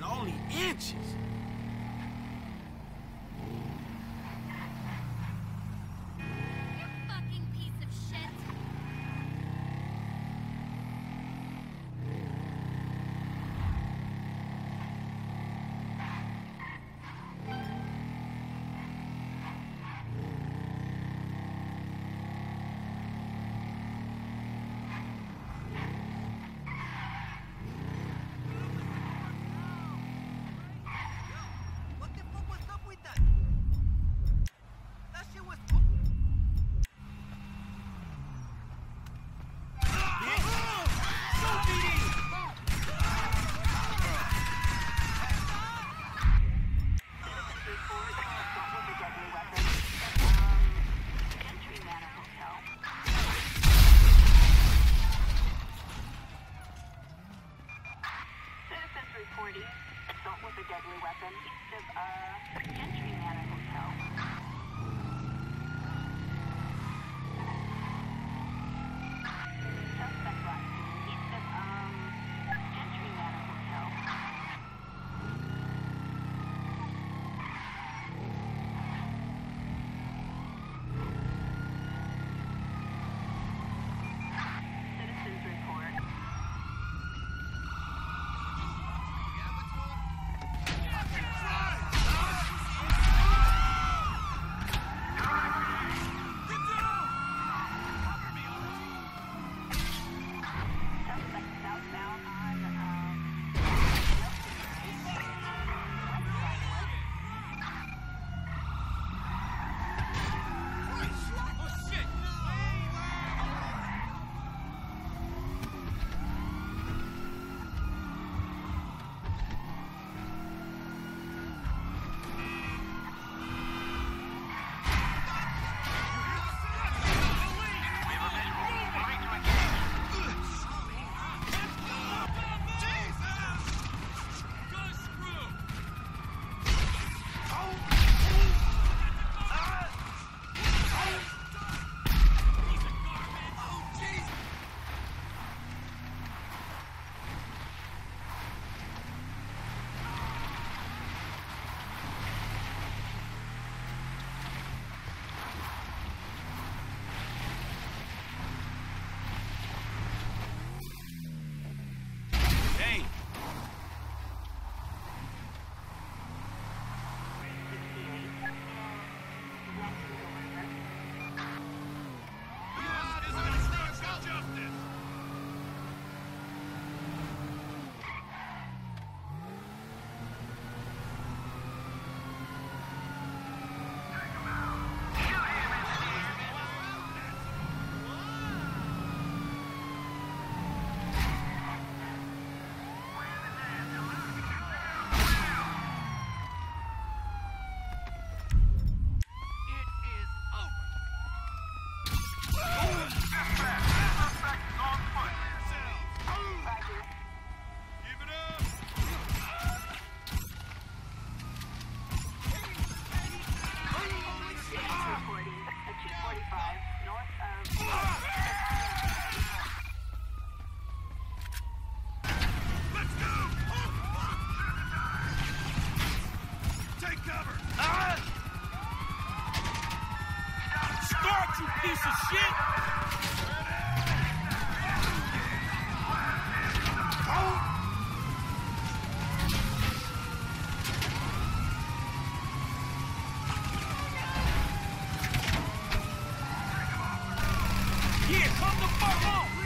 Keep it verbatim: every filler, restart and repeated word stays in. been only inches. You fucking piece of shit. Assault with a deadly weapon east of, uh, Gentry Manor Hotel. Suspect rising east of, um, Gentry Manor Hotel. Citizens report. Piece of shit! Yeah, come the fuck home!